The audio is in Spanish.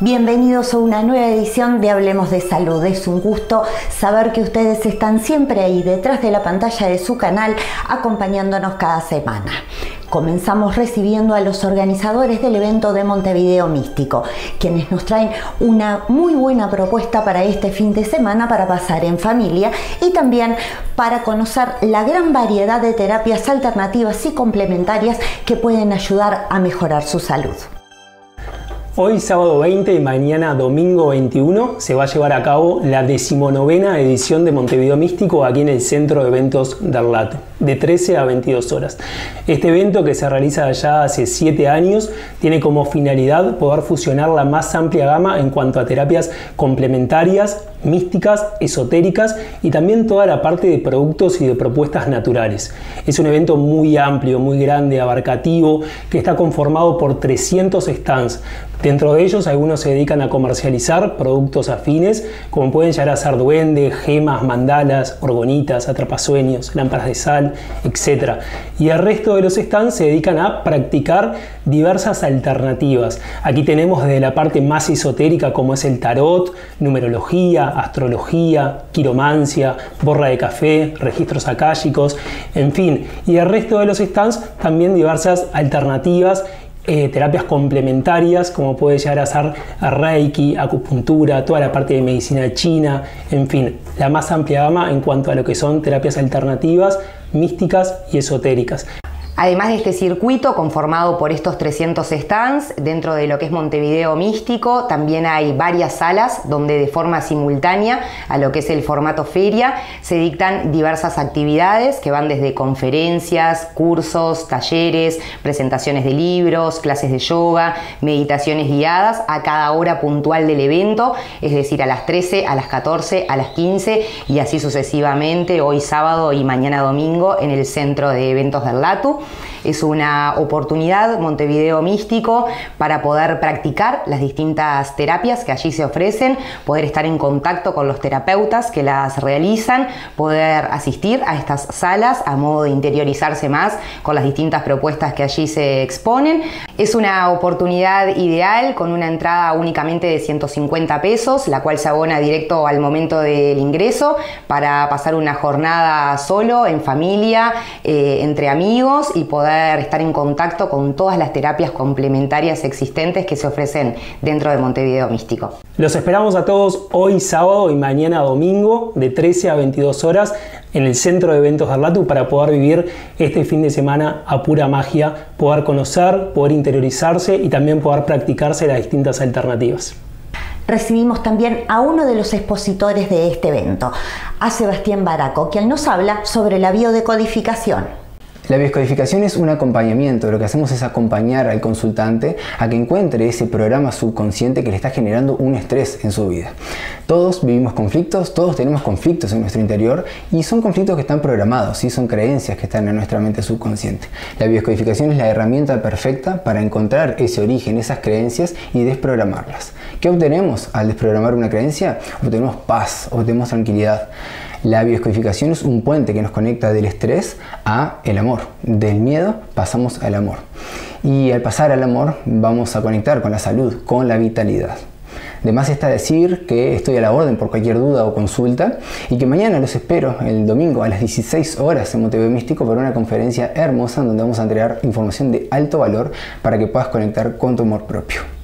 Bienvenidos a una nueva edición de Hablemos de Salud. Es un gusto saber que ustedes están siempre ahí detrás de la pantalla de su canal acompañándonos cada semana. Comenzamos recibiendo a los organizadores del evento de Montevideo Místico, quienes nos traen una muy buena propuesta para este fin de semana para pasar en familia y también para conocer la gran variedad de terapias alternativas y complementarias que pueden ayudar a mejorar su salud. Hoy sábado 20 y mañana domingo 21 se va a llevar a cabo la 19ª edición de Montevideo Místico aquí en el Centro de Eventos de Arlat, de 13 a 22 horas. Este evento, que se realiza ya hace 7 años, tiene como finalidad poder fusionar la más amplia gama en cuanto a terapias complementarias, místicas, esotéricas y también toda la parte de productos y de propuestas naturales. Es un evento muy amplio, muy grande, abarcativo, que está conformado por 300 stands. Dentro de ellos, algunos se dedican a comercializar productos afines, como pueden llegar a ser duendes, gemas, mandalas, orgonitas, atrapasueños, lámparas de sal, etc. Y el resto de los stands se dedican a practicar diversas alternativas. Aquí tenemos desde la parte más esotérica, como es el tarot, numerología, astrología, quiromancia, borra de café, registros akáshicos, en fin. Y el resto de los stands también diversas alternativas, terapias complementarias, como puede llegar a ser reiki, acupuntura, toda la parte de medicina china, en fin, la más amplia gama en cuanto a lo que son terapias alternativas, místicas y esotéricas. Además de este circuito conformado por estos 300 stands, dentro de lo que es Montevideo Místico también hay varias salas donde de forma simultánea a lo que es el formato feria se dictan diversas actividades que van desde conferencias, cursos, talleres, presentaciones de libros, clases de yoga, meditaciones guiadas a cada hora puntual del evento, es decir, a las 13, a las 14, a las 15 y así sucesivamente hoy sábado y mañana domingo en el Centro de Eventos de LATU. Es una oportunidad, Montevideo Místico, para poder practicar las distintas terapias que allí se ofrecen, poder estar en contacto con los terapeutas que las realizan, poder asistir a estas salas a modo de interiorizarse más con las distintas propuestas que allí se exponen. Es una oportunidad ideal con una entrada únicamente de 150 pesos, la cual se abona directo al momento del ingreso para pasar una jornada solo, en familia, entre amigos, y poder estar en contacto con todas las terapias complementarias existentes que se ofrecen dentro de Montevideo Místico. Los esperamos a todos hoy sábado y mañana domingo de 13 a 22 horas en el Centro de Eventos de Arlatu para poder vivir este fin de semana a pura magia, poder conocer, poder interiorizarse y también poder practicarse las distintas alternativas. Recibimos también a uno de los expositores de este evento, a Sebastián Baraco, quien nos habla sobre la biodecodificación. La biodecodificación es un acompañamiento. Lo que hacemos es acompañar al consultante a que encuentre ese programa subconsciente que le está generando un estrés en su vida. Todos vivimos conflictos, todos tenemos conflictos en nuestro interior y son conflictos que están programados, ¿sí? Son creencias que están en nuestra mente subconsciente. La biodecodificación es la herramienta perfecta para encontrar ese origen, esas creencias y desprogramarlas. ¿Qué obtenemos al desprogramar una creencia? Obtenemos paz, obtenemos tranquilidad. La biodecodificación es un puente que nos conecta del estrés a el amor. Del miedo pasamos al amor. Y al pasar al amor vamos a conectar con la salud, con la vitalidad. De más está decir que estoy a la orden por cualquier duda o consulta y que mañana los espero el domingo a las 16 horas en Montevideo Místico para una conferencia hermosa en donde vamos a entregar información de alto valor para que puedas conectar con tu amor propio.